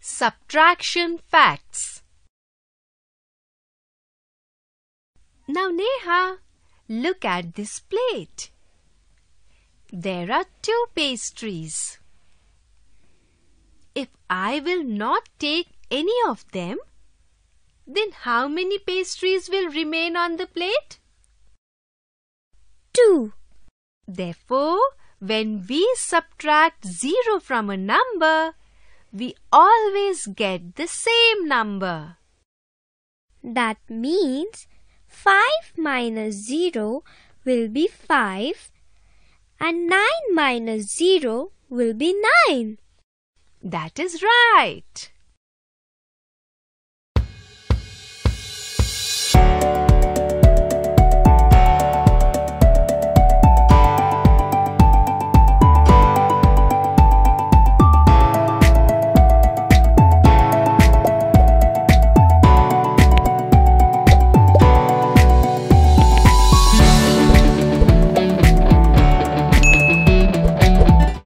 Subtraction facts. Now Neha, look at this plate. There are two pastries. If I will not take any of them, then how many pastries will remain on the plate? 2. Therefore, when we subtract 0 from a number, we always get the same number. That means 5 minus 0 will be 5 and 9 minus 0 will be 9. That is right.